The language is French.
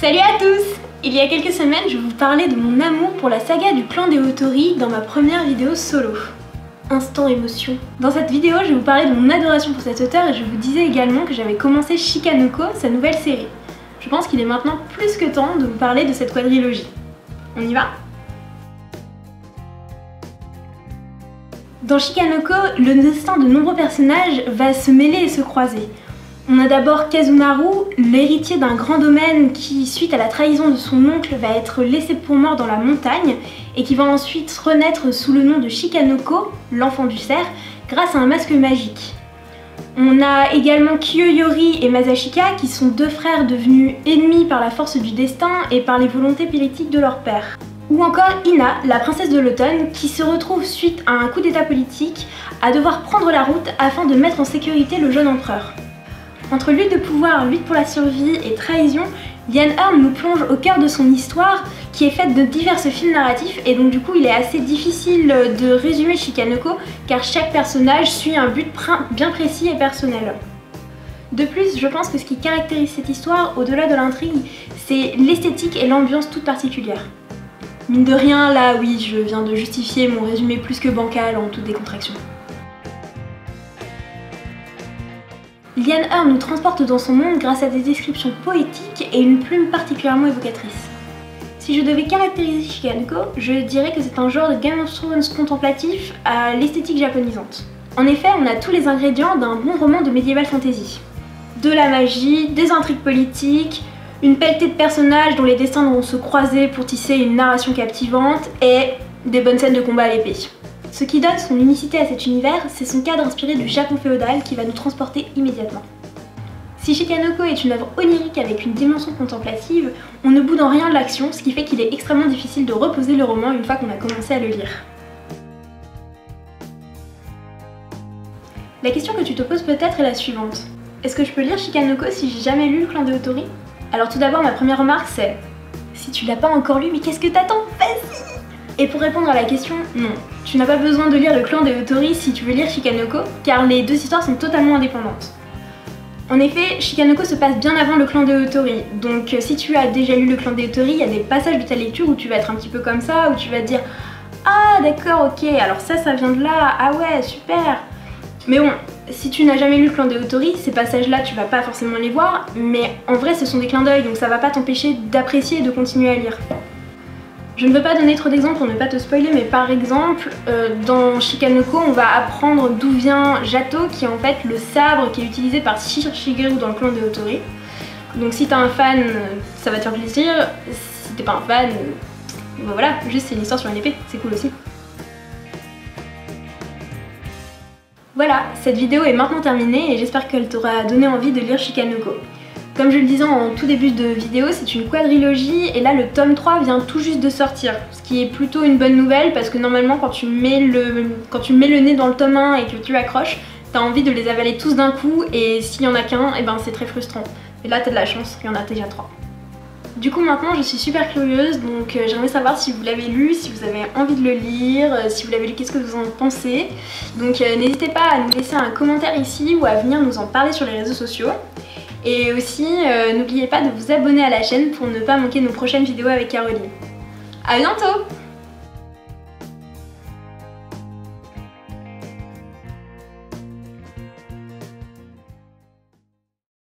Salut à tous! Il y a quelques semaines, je vous parlais de mon amour pour la saga du clan des Otori dans ma première vidéo solo. Instant émotion. Dans cette vidéo, je vous parlais de mon adoration pour cet auteur et je vous disais également que j'avais commencé Shikanoko, sa nouvelle série. Je pense qu'il est maintenant plus que temps de vous parler de cette quadrilogie. On y va? Dans Shikanoko, le destin de nombreux personnages va se mêler et se croiser. On a d'abord Kazumaru, l'héritier d'un grand domaine qui, suite à la trahison de son oncle, va être laissé pour mort dans la montagne et qui va ensuite renaître sous le nom de Shikanoko, l'enfant du cerf, grâce à un masque magique. On a également Kyoyori et Masachika qui sont deux frères devenus ennemis par la force du destin et par les volontés politiques de leur père. Ou encore Ina, la princesse de l'automne, qui se retrouve suite à un coup d'état politique à devoir prendre la route afin de mettre en sécurité le jeune empereur. Entre lutte de pouvoir, lutte pour la survie et trahison, Lian Hearn nous plonge au cœur de son histoire qui est faite de divers fils narratifs et donc du coup il est assez difficile de résumer Shikanoko car chaque personnage suit un but bien précis et personnel. De plus, je pense que ce qui caractérise cette histoire, au-delà de l'intrigue, c'est l'esthétique et l'ambiance toute particulière. Mine de rien, là oui, je viens de justifier mon résumé plus que bancal en toute décontraction. Lian Hearn nous transporte dans son monde grâce à des descriptions poétiques et une plume particulièrement évocatrice. Si je devais caractériser Shikanoko, je dirais que c'est un genre de Game of Thrones contemplatif à l'esthétique japonisante. En effet, on a tous les ingrédients d'un bon roman de médiéval fantasy. De la magie, des intrigues politiques, une pelletée de personnages dont les destins vont se croiser pour tisser une narration captivante et des bonnes scènes de combat à l'épée. Ce qui donne son unicité à cet univers, c'est son cadre inspiré du Japon féodal qui va nous transporter immédiatement. Si Shikanoko est une œuvre onirique avec une dimension contemplative, on ne boude en rien de l'action, ce qui fait qu'il est extrêmement difficile de reposer le roman une fois qu'on a commencé à le lire. La question que tu te poses peut-être est la suivante. Est-ce que je peux lire Shikanoko si j'ai jamais lu le Clan des Otori? Alors tout d'abord, ma première remarque c'est « Si tu l'as pas encore lu, mais qu'est-ce que t'attends? Vas-y !» Et pour répondre à la question, non. Tu n'as pas besoin de lire le Clan des Otori si tu veux lire Shikanoko, car les deux histoires sont totalement indépendantes. En effet, Shikanoko se passe bien avant le Clan des Otori, donc si tu as déjà lu le Clan des Otori, il y a des passages de ta lecture où tu vas être un petit peu comme ça, où tu vas te dire « Ah d'accord, ok, alors ça vient de là, ah ouais, super !» Mais bon, si tu n'as jamais lu le Clan des Otori, ces passages-là tu vas pas forcément les voir, mais en vrai ce sont des clins d'œil, donc ça va pas t'empêcher d'apprécier et de continuer à lire. Je ne veux pas donner trop d'exemples pour ne pas te spoiler, mais par exemple, dans Shikanoko, on va apprendre d'où vient Jato, qui est en fait le sabre qui est utilisé par Shirshigeru dans le Clan des Otori. Donc si t'es un fan, ça va te faire plaisir, si t'es pas un fan, ben voilà, juste c'est une histoire sur une épée, c'est cool aussi. Voilà, cette vidéo est maintenant terminée et j'espère qu'elle t'aura donné envie de lire Shikanoko. Comme je le disais en tout début de vidéo, c'est une quadrilogie et là le tome 3 vient tout juste de sortir. Ce qui est plutôt une bonne nouvelle parce que normalement quand tu mets le nez dans le tome 1 et que tu accroches, t'as envie de les avaler tous d'un coup et s'il y en a qu'un, et ben c'est très frustrant. Et là t'as de la chance, il y en a déjà 3. Du coup maintenant je suis super curieuse, donc j'aimerais savoir si vous l'avez lu, si vous avez envie de le lire, si vous l'avez lu qu'est-ce que vous en pensez. Donc n'hésitez pas à nous laisser un commentaire ici ou à venir nous en parler sur les réseaux sociaux. Et aussi n'oubliez pas de vous abonner à la chaîne pour ne pas manquer nos prochaines vidéos avec Caroline. A bientôt!